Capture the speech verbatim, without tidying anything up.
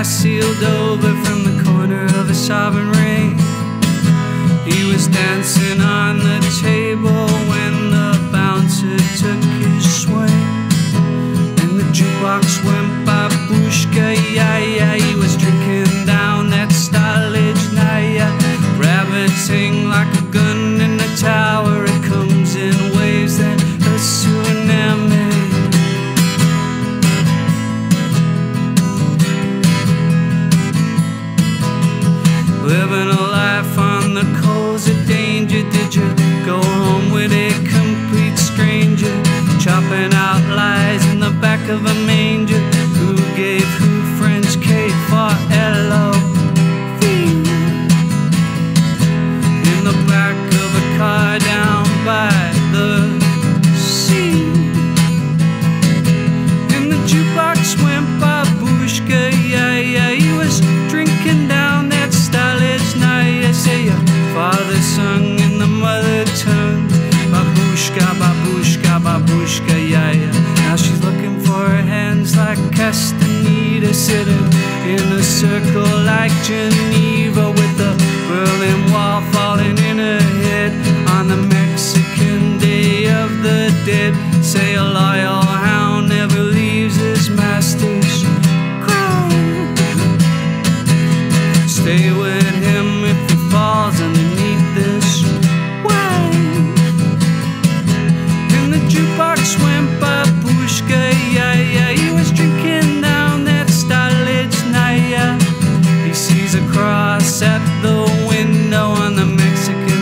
I sealed over from the corner of a sovereign ring. He was dancing on the table when the bouncer took his swing, and the jukebox went babushka, yeah, yeah. He was drinking down that Stalag Naya, rabbiting like a gun in a tower. It comes in waves that a tsunami. Living a life on the coals of danger. Did you go home with a complete stranger? Chopping out lies in the back of a manger. Who gave who French cake for L O V? In the back of a car down by the sea. And the jukebox went babushka, yeah, yeah. He was drinking down that Stalag Naya. Say your father sung in the mother tongue, babushka, babushka, babushka, yeah, yeah. Now she's looking for her hands like Castaneda, sitting in a circle like Geneva, with the Berlin Wall falling in her head on the Mexican Day of the Dead. Say a loyal hound never leaves his master's cry. Stay with him if he falls underneath this wine. And the jukebox went by. Yeah, yeah, he was drinking down that Stalag Naya. He sees a cross at the window on the Mexican